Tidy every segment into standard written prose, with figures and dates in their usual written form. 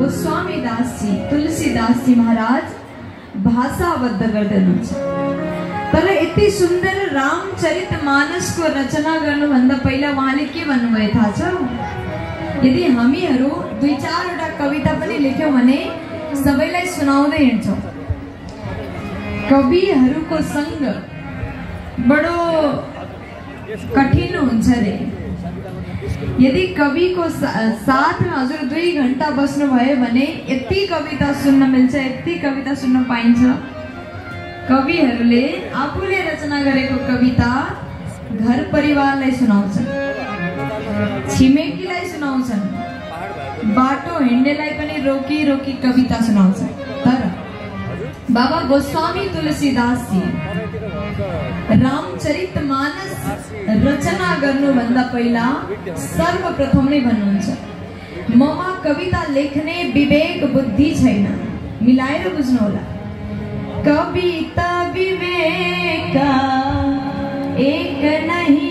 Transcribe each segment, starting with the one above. गोस्वामी दास जी तुलसीदास जी महाराज भाषाबद्ध कर देना तब यति सुंदर रामचरितमानस को रचना करूंदा वहां के भन्नुभयो थाहा छ। यदि हामीहरू दुई चारवटा कविता पनि लेख्यौं भने सबैलाई सुनाउँदै हिँड्छौं। कविहरूको संग बडो कठिन हुन्छ रे। यदि कवि को साथ में हजुर 2 घंटा बस्नु भयो भने यति कविता सुन्न मिल्छ, यति कविता सुन्न पाइन्छ। कविहरूले आफूले रचना गरेको कविता घर परिवारलाई सुनाउँछन्, छिमेकीलाई सुनाउँछन्, बाटो हिँड्नेलाई पनि रोकी रोकी कविता सुनाउँछन्। तर बाबा गोस्वामी तुलसीदास जी रामचरितमानस रचना गर्नुभन्दा पहिला सर्वप्रथम नै भन्नुहुन्छ, ममा कविता लेख्ने विवेक बुद्धि छैन। मिलाएर बुझ्नु होला। कविता विवेक एक नहीं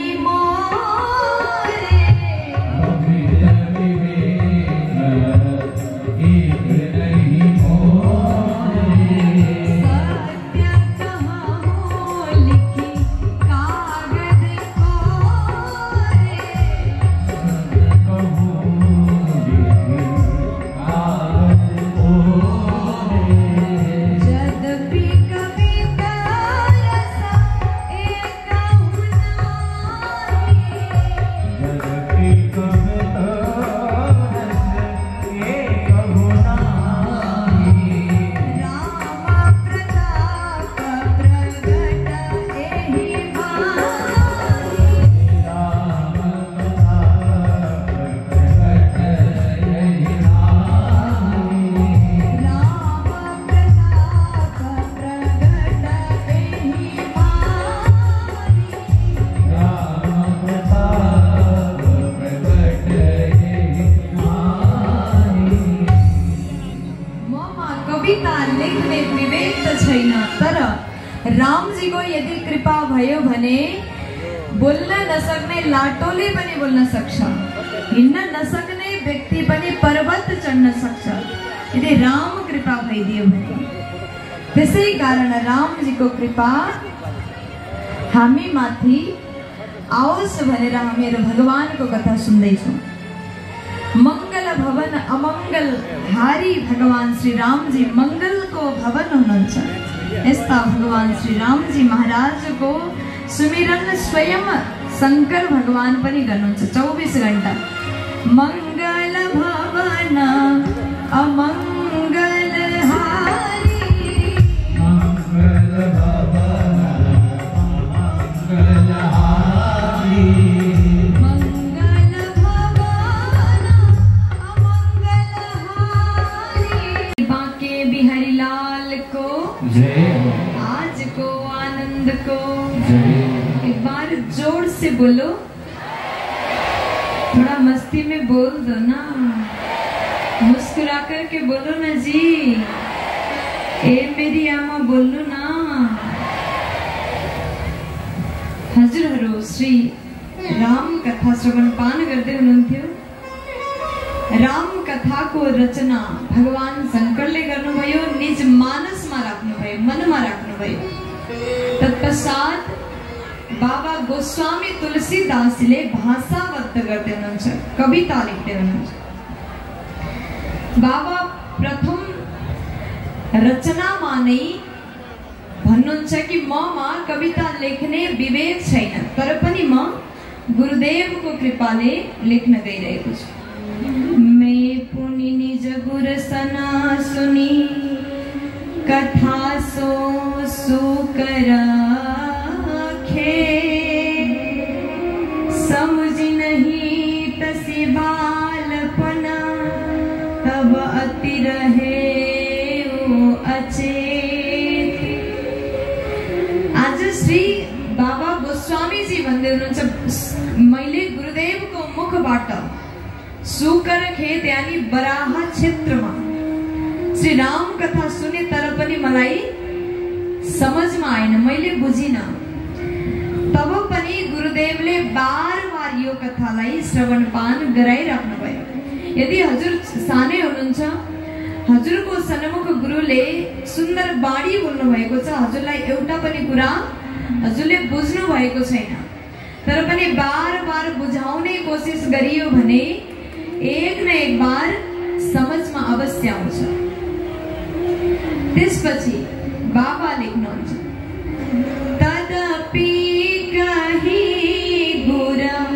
बोल्न नसक्ने लाटोले पनि बोल्न सक्छ, हिन्न नसक्ने व्यक्ति पनि पर्वत चढ्न सक्छ यदि राम कृपा भइदियो भने। त्यसै कारण रामजीको कृपा हामी माथि आओस् भनेर हामीहरू भगवानको कथा सुन्दै छौं। मंगल भवन अमंगल हारी भगवान श्री रामजी मंगलको भवन हुनुहुन्छ। यस्ता भगवान श्री रामजी महाराजको सुमिरन स्वयं शंकर भगवान पनि गर्नुहुन्छ 24 घंटा। मंगल भवन अमंगल हारी मंगल भवन अमंगल हारी मंगल भवन अमंगल हारी बाके बिहारी लाल को जय हो, आज को आनंद को जय। एक बार जोर से बोलो, थोड़ा मस्ती में बोल दो ना, मुस्कुरा करके बोलो ना जी, ए मेरी आमा बोलू ना। हजुरहरु श्री राम कथा श्रवण पान गर्दै हुनुहुन्थ्यो। राम कथा को रचना भगवान शंकरले गर्नुभयो, निज मानसमा राख्नुभयो, मनमा राख्नुभयो। तत्पश्चात बाबा गोस्वामी तुलसीदासले भाषाबद्ध गर्दै हुनुहुन्छ, कविता लेख्दै हुनुहुन्छ। बाबा प्रथम रचनामा नै भन्नुहुन्छ कि ममा कविता लेख्ने विवेक छैन, तर पनि म गुरुदेवको कृपाले लेख्न गइरहेको छु। मैं पुनि निज गुरु सना सुनी कथा सो सुकरा समझ नहीं तसी बालपना तब अति रहे वो अचेत। आज श्री बाबा गोस्वामी जी भन्दै हुनुहुन्छ, मैले गुरुदेव को मुखबाट सुकर खेत यानी बराहा क्षेत्रमा श्री राम कथा सुने तर पनि मलाई समझमा आएन, मैले बुझिन। तब पनि गुरुदेवले बार बार यो कथालाई श्रवणपान गराइराख्नु भयो। यदि हजुर सानै हुनुहुन्छ हजुर को सन्मुख गुरु ले सुंदर बाणी बोल्नु भएको छ। हजुरलाई एउटा पनि कुरा हजुरले बुझ्नु भएको छैन, तर पनि बार बार बुझाउने कोशिश गरियो भने एक न एक बार समझमा अवश्य आउँछ। त्यसपछि बाबा लेख्नुहुन्छ, तदपि कही गुरम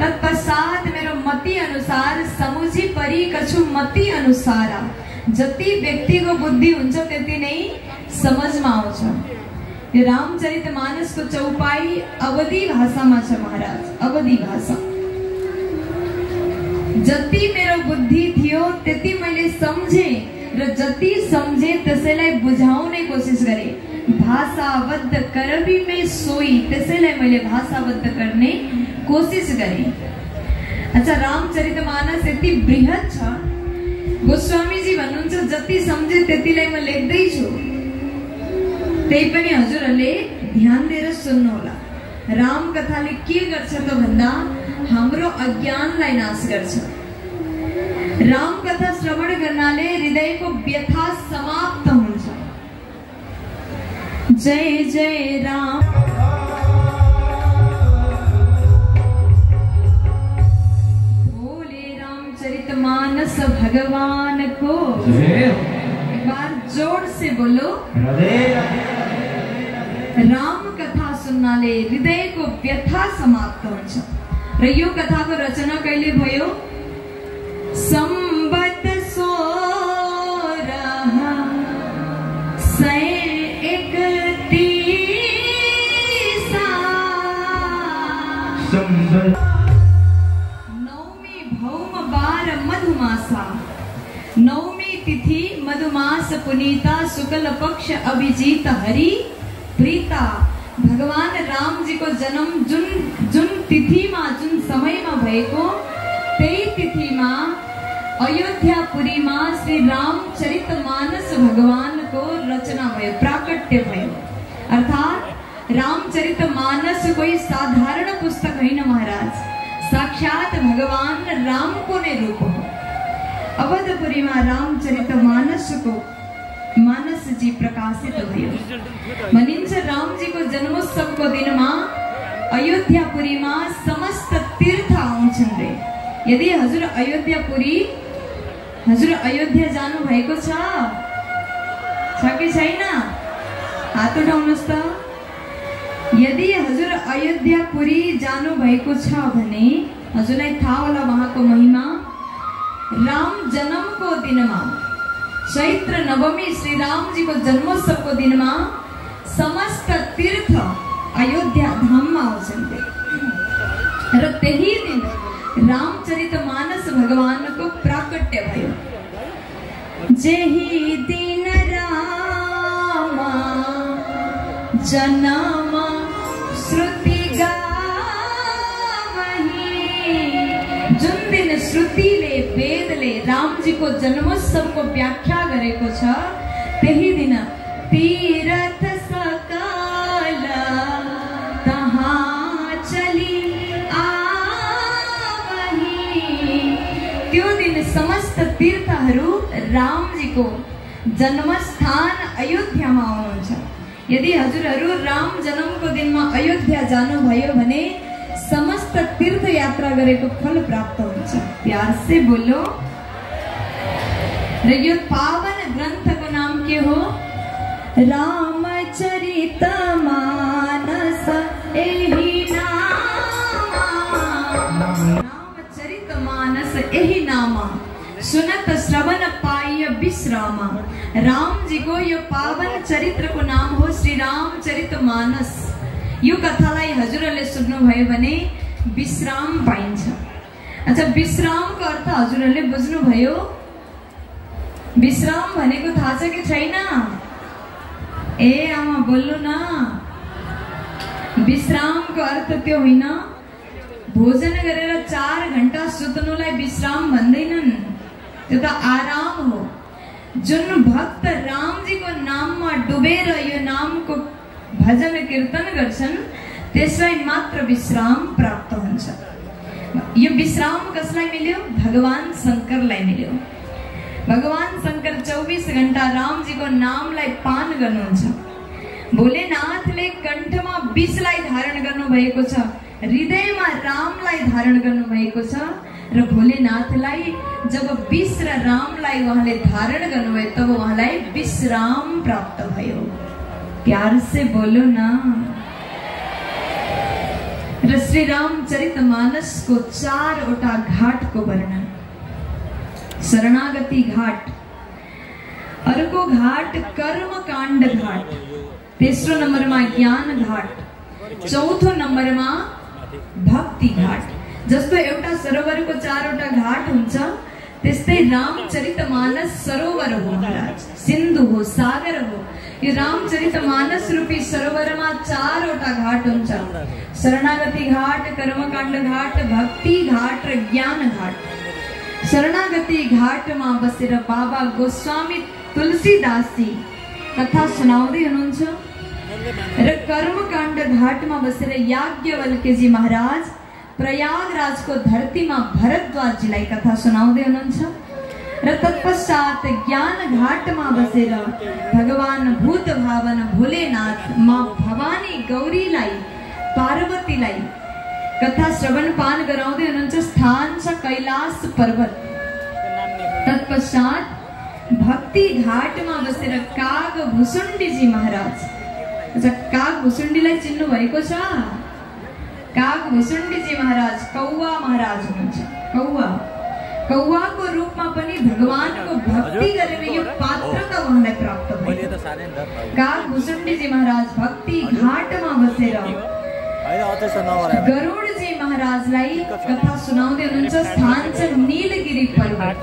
तत्पश्चात मेरो मति अनुसार समुझी परी कछु मति अनुसार जति व्यक्ति को बुद्धि हुन्छ त्यति नै समझमा आउँछ। यो रामचरितमानस को चौपाई अवधी भाषा में छ महाराज, अवधी भाषा। जति मेरो बुद्धि थियो त्यति मैले समझे र जति समझे त्यसैलाई बुझाउने कोशिश गरे। भाषाबद्ध करबी में सोई, त्यसैलाई मैले भाषाबद्ध गर्ने कोशिश करें। अच्छा, रामचरितमानस यति बृहत छ। गोस्वामीजी भन्नुहुन्छ जति समझे त्यतिलाई म लेख्दै छु, त्यही पनि हजुरहरूले ध्यान दिएर सुन्नु होला। राम कथाले के गर्छ त भन्दा हाम्रो अज्ञानलाई नाश गर्छ। राम कथा श्रवण गर्नाले हृदयको व्यथा समाप्त हुन्छ। जय जय राम। मानस भगवान को एक बार जोर से बोलो। राम कथा सुन्नाले हृदय को व्यथा समाप्त हुन्छ। र यो कथा को रचना कहिले भयो? संवत सोरह नवमी तिथि मधुमास पुनीता शुक्ल पक्ष अभिजीत हरि प्रीता। भगवान राम जी को जन्म जुन तिथि में जुन समय में भएको त्यही तिथि में अयोध्यापुरी में श्री रामचरितमानस भगवान को रचना भयो, प्राकट्य भयो। अर्थात रामचरितमानस कोई साधारण पुस्तक होइन महाराज, साक्षात भगवान राम को ने रूप हो। अवधपुरी में रामचरितमानस को मानस जी प्रकाशित भयो। भनिन्छ राम जी को जन्मोत्सव को दिन में अयोध्यापुरी में समस्त तीर्थ आउँछन् रे। यदि हजुर अयोध्या जानु भएको छ कि छैन? हात उठाउनुस् त। यदि हजुर अयोध्यापुरी जानु भएको छ भने हजुरलाई थाहा होला वहाँको महिमा। राम जन्म को दिन में चैत्र नवमी श्री राम जी को जन्मोत्सव को दिन में समस्त तीर्थ अयोध्या धाम में आउँछन् र त्यही दिन रामचरितमानस भगवान को प्राकट्य भयो। जेही दिन राम जन्म श्रुति गावहि, जुन दिन श्रुति वेदले राम जी को जन्मोत्सव को व्याख्या गरेको छ त्यही दिन तीर्थ सकल तहाँ चली आवहि। त्यो दिन समस्त तीर्थहरू राम जी को जन्मस्थान अयोध्यामा आउनुहुन्छ। यदि हजुरहरू राम जन्म को दिन में अयोध्या जानुभयो भने समस्त तीर्थ यात्रा गरेको फल प्राप्त हुन्छ। प्यार से बोलो। र यो पावन ग्रंथ को नाम के हो? रामचरितमानस। एही नाम रामचरितमानस एही नाम सुनत श्रवण पाइय विश्र विश्रामा। राम जी को यो पावन चरित्र को नाम हो श्री रामचरितमानस। यो कथालाई हजुरहरूले सुन्नु भयो भने विश्राम पाइन्छ। अच्छा, विश्राम को अर्थ हजुरहरूले बुझ्नु भयो? विश्राम भनेको थाहा छ कि छैन? ए आमा बोल्नु न। विश्राम को अर्थ त्यो होइन। भोजन गरेर 4 घण्टा सुत्नुलाई विश्राम भन्दैनन्, त्यो त आराम हो। जुन भक्त राम जी को नाम में डुबेर यो नाम को भजन कीर्तन गर्छन् त्यसलाई मात्र विश्राम प्राप्त हुन्छ। यो विश्राम कसलाई मिल्यो? भगवान शंकरलाई मिल्यो। भगवान शंकर 24 घण्टा राम जी को नामलाई पान गर्नुहुन्छ। भोलेनाथले कण्ठमा बीजलाई धारण गर्नु भएको छ, हृदयमा रामलाई धारण गर्नु भएको छ र भोलेनाथलाई जब बीज र रामलाई उहाँले धारण गर्नुभयो तब उहाँलाई विश्राम प्राप्त भयो। प्यार से बोलो ना। श्री रामचरितमानस को 4वटा घाट को वर्णन। शरणागति घाट, अर्को घाट कर्म कांड घाट, तेस्रो नंबर में ज्ञान घाट, चौथो नंबर में भक्ति घाट। जस्तो एउटा सरोवर को 4वटा घाट हुन्छ, त्यस्तै रामचरितमानस सरोवर हो महाराज, सिंधु हो, सागर हो। ये रामचरितमानस रूपी सरोवर में 4वटा घाट हुन्छ। शरणागति घाट, कर्मकांड घाट, भक्ति घाट, ज्ञान घाट। शरणागति घाट में बसेर बाबा गोस्वामी तुलसीदास जी कथा सुनाउँदै हुनुहुन्छ र कर्मकांड घाट में बसेर याज्ञवल्क्य जी महाराज प्रयागराज को धरती में भरद्वाज जीलाई कथा सुनाउँदै हुनुहुन्छ र तत्पश्चात ज्ञान घाट में बसेर भगवान भूत भावन भोलेनाथ मां भवानी गौरीलाई, पार्वतीलाई कथा श्रवण पान गराउँदै हुनुहुन्छ। स्थान छ कैलाश पर्वत। तत्पश्चात भक्ति घाट में बसेर काग भुसुंडी जी महाराज। अच्छा, काग भुसुंडीलाई चिन्नु भएको छ? काग भुसुंडी जी महाराज कौवा महाराज हुनुहुन्छ। कौवा, कौवा को रूप में पनि भगवान को भक्ति गर्ने यो पात्रता उहाँलाई प्राप्त भयो। काग भुसुंडी जी महाराज भक्ति घाट में बसेर गरुड़ जी महाराजलाई कथा सुनाउँदै हुनुहुन्छ। स्थान छ नीलगिरी पर्वत।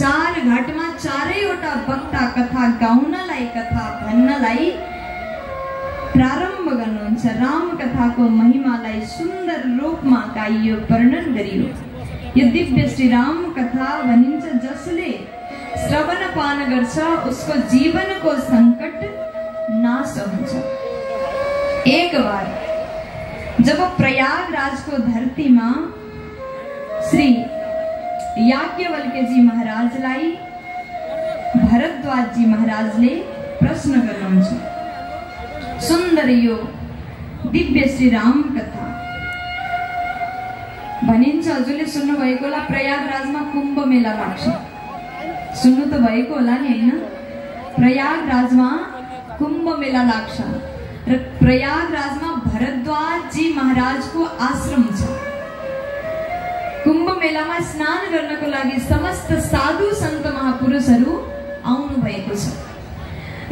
4 घाटमा 4वटा वक्ता कथा गाउनलाई, कथा भन्नलाई प्रारम्भ गर्नुहुन्छ। राम कथा को महिमालाई सुंदर रूप में गाइयो, वर्णन गरियो। यो दिव्य श्री राम कथा भनिन्छ। जसले श्रवण पान गर्छ उसको जीवन को संकट नाश हुन्छ। एक बार जब प्रयागराज को धरती में श्री याज्ञवल्क्य जी महाराजलाई भरद्वाज जी महाराजले प्रश्न गर्नुहुन्छ। सुंदर यो दिव्य श्री राम कथा भनिन्छ। हजुरले सुन्नु भएको होला, प्रयागराज में कुंभ मेला लाग्छ। सुन्नु तो भएको होला नि, हैन? प्रयागराज में कुंभ मेला लाग्छ र प्रयागराज में भरद्वाज जी महाराज को आश्रम छ। कुंभ मेला में स्नान गर्नको लागि समस्त साधु संत महापुरुषहरू आउनु भएको छ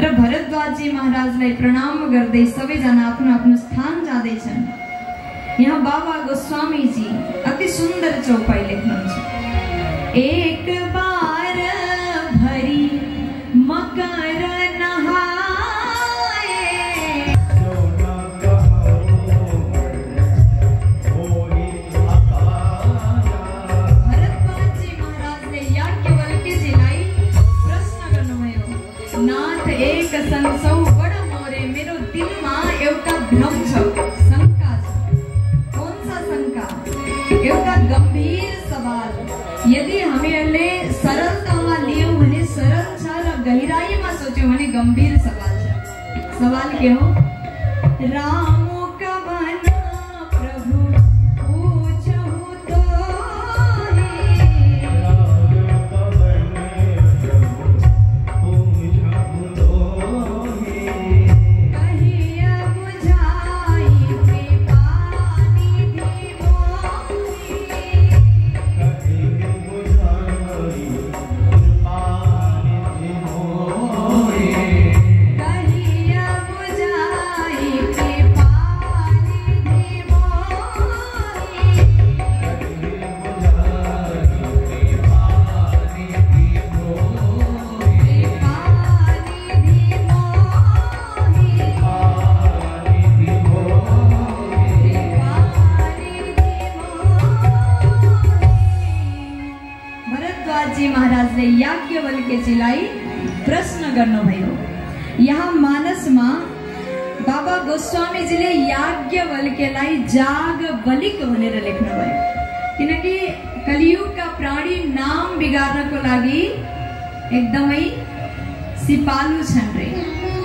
र भरद्वाज जी महाराजलाई प्रणाम गर्दै सबैजना आफ्नो आफ्नो स्थान जाँदै छन्। यहाँ बाबा गोस्वामी जी अति सुंदर चौपाई लेख्नुहुन्छ। एक बार भरी मकर गंभीर सवाल यदि हामीले सरलतामा लियौं भने सरल छ र गहिराईमा सोच्यौं भने गंभीर सवाल छ। सवाल के हो? राम याज्ञवल्क्य जिलाई प्रश्न गर्नुभयो। यहाँ मानसमा बाबा गोस्वामीजीले याज्ञवल्क्यलाई जागवलिक भनेर लेख्नुभयो, किनकि कलियुगका प्राणी नाम बिगार्नको लागि एकदमै सिपालु छन् रे।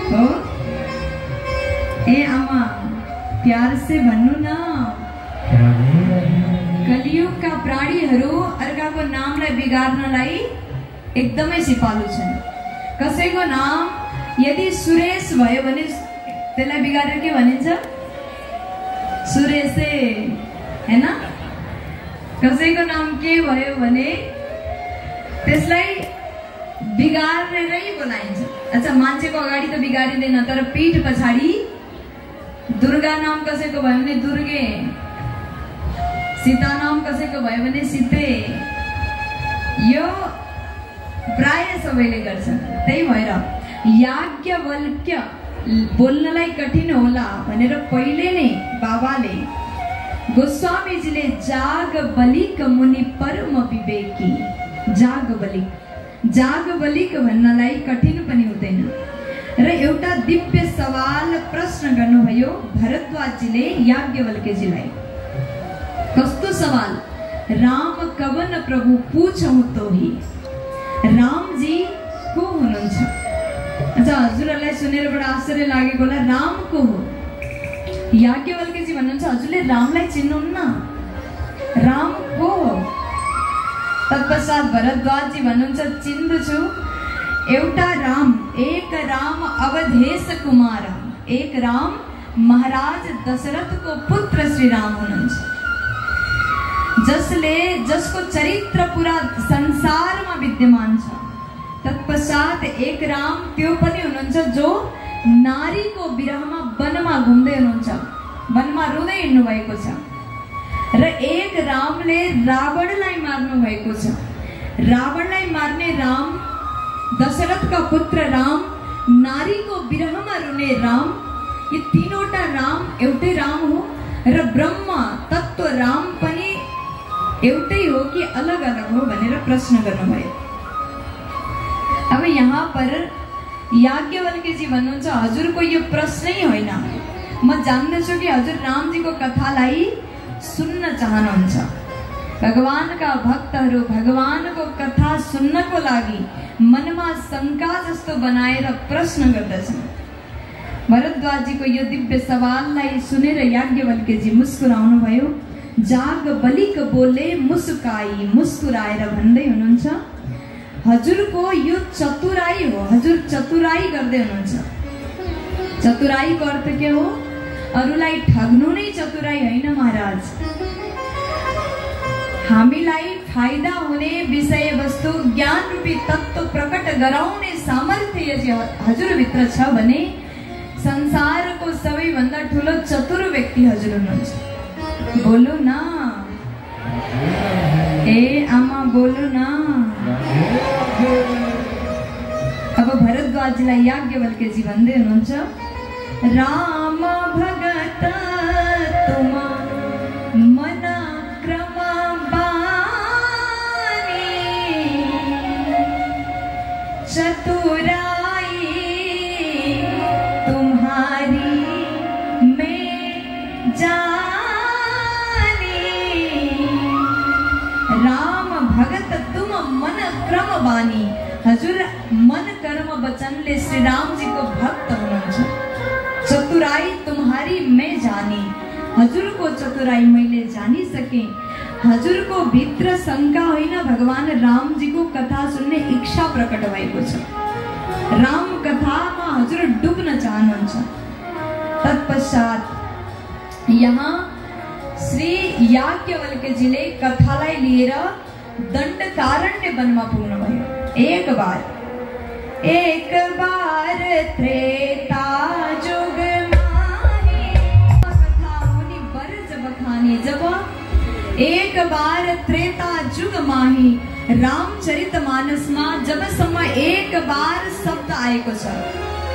हो ए आमा प्यार से भन्नु न, कलियुगका प्राणीहरू अर्काको नामलाई बिगार्नलाई एकदमै सिपालु छन्। कसैको नाम यदि सुरेश भयो भने त्यसलाई बिगारेर के भनिन्छ? सुरेशे, हैन? कसैको नाम के भयो भने त्यसलाई बिगारेरै बोलाइन्छ। अच्छा, मान्छेको अगाडि त बिगारिदैन, तर पीठ पछाडि दुर्गा नाम कसैको भयो भने दुर्गे, सीता नाम कसैको भयो भने सीते, यो प्राय सबैले गर्छ। त्यही भएर याज्ञवल्क्य बोल्नलाई कठिन होला भनेर पहिले नै बाबाले गोस्वामीजीले जागवलिक मुनि परम विवेकी, जागवलिक जागवलिक भन्नलाई कठिन पनि हुँदैन र एउटा दिव्य सवाल प्रश्न गर्नुभयो भरद्वाजजीले याज्ञवल्क्यजीलाई। कस्तो सवाल? राम कवन प्रभु पूछौं तो ही, राम जी को हुनुहुन्छ? अच्छा, हजुरहरुलाई सुनेर बडा आश्चर्य लागेको होला, राम को हो? याज्ञवल्क्यजी भन्नुहुन्छ हजुरले रामलाई चिन्नुहुन्न, राम को हो? तत्पश्चात भरद्वाजजी भन्नुहुन्छ चिन्दछु, एउटा राम, एक राम अवधेश कुमार, एक राम महाराज दशरथ को पुत्र श्री राम हुनुहुन्छ, जसले जसको चरित्र पूरा संसारमा विद्यमान छ। तत्पश्चात एक राम त्यो पनि हुनुहुन्छ जो नारीको विरहमा वनमा घुम्दै हुनुहुन्छ, वनमा रुँदै हिँड्नु भएको छ, र एक रामले रावणलाई मार्नु भएको छ। रावणलाई मार्ने राम, दशरथका पुत्र राम, नारीको विरहमा रुने राम, यी तीनवटा राम एउटै राम हो। र ब्रह्म तत्त्व राम पनि एउटै हो कि अलग अलग हो भनेर प्रश्न गर्नुभयो। अब यहाँ पर याज्ञवल्क्यजी भन्नुहुन्छ हजुरको यो प्रश्नै होइन, म जान्दछु कि हजुर रामजीको कथालाई सुन्न चाहनुहुन्छ। भगवानका भक्तहरू भगवानको कथा सुन्नको लागि मनमा शङ्का जस्तो बनाएर प्रश्न गर्दछन्। भरद्वाजजीको यो दिव्य सवाललाई सुनेर याज्ञवल्क्यजी मुस्कुराउनु भयो। जागवलिक बोले मुस्काई, मुस्कुराएर भन्दै हुनुहुन्छ हजुरको यो चतुराई हो, हजुर चतुराई गर्दै हुनुहुन्छ। चतुराईको अर्थ के हो? अरूलाई ठग्नु नै चतुराई होइन महाराज, हामीलाई फाइदा हुने विषय वस्तु ज्ञान रूपी तत्त्व प्रकट गराउने सामर्थ्य यदि हजुरभित्र छ भने संसारको सबैभन्दा ठुलो चतुर व्यक्ति हजुर हुनुहुन्छ। बोलो न ए आमा, बोलो न। अब भरद्वाजलाई याज्ञवल्क्यजी भन्दै हुनुहुन्छ राम भगत तुम मन क्रम बानी, चतुरा बानी, हजुर मन कर्म वचनले श्री राम जी को भक्त हुनुहुन्छ। चतुराई तुम्हारी मैं जानी, हजुर को चतुराई मैले जानी सके। हजुर को भित्र शंका होइन, भगवान राम जी को कथा सुन्ने इच्छा प्रकट भएको छ, राम कथामा हजुर डुब्न चाहनुहुन्छ। तत्पश्चात यहाँ श्री याज्ञवल्क्यजीले कथालाई लिएर दंडकारण्य वनमा पुग्नु भयो। एक बार त्रेता युग माही कथा मुनि बरज बखानी, जब एक बार त्रेता युग माही रामचरितमानसमा जबसम्म एक बार शब्द आएको छ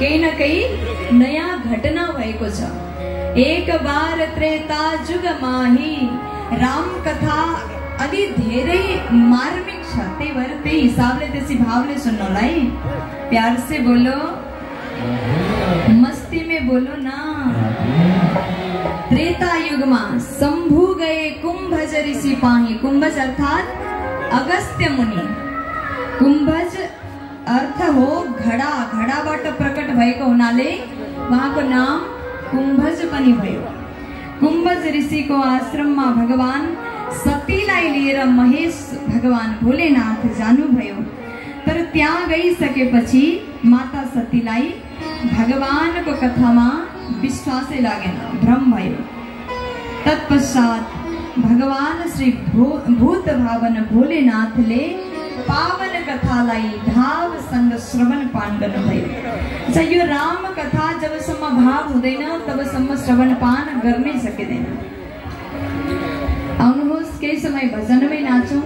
केही न केही नयाँ घटना भएको छ। एक बार त्रेता युग माही राम कथा अलि धेरै मार्मिक छ त्यही भएर त्यही हिसाबले त्यसै भावले सुन्नुलाई प्यार से बोलो, मस्ती में बोलो ना। त्रेता युग में शंभु गए कुंभज ऋषि पाही। कुंभज अर्थात अगस्त्य मुनि। कुंभज अर्थ हो घड़ा, घड़ाबाट प्रकट भएको हुनाले वहाँको नाम कुंभज पनि भयो। कुंभज ऋषि को आश्रम में भगवान सतीलाई लिएर महेश भगवान भोलेनाथ जानुभयो। तर त्यहाँ गई सकेपछि माता सतीलाई भगवान को कथा में विश्वासै लागेन, भ्रम भयो। तत्पश्चात भगवान श्री भूत भावन भोलेनाथले पावन कथालाई भावसँग श्रवण पान गर्नुभयो। यो राम कथा जबसम्म भाव हुँदैन तबसम्म श्रवण पान गर्नै सकिदैन। आउनुहोस् केही समय भजनमै नाचौं।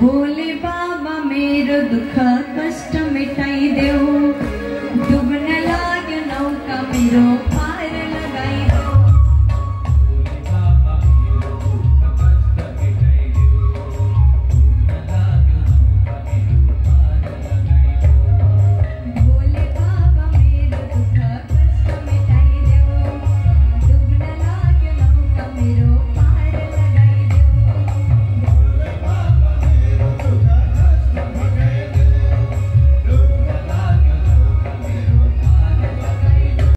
भोले बाबा मेरो दुख कष्ट मिटाइदेऊ, डुब्न लाग्यो नौका मेरो।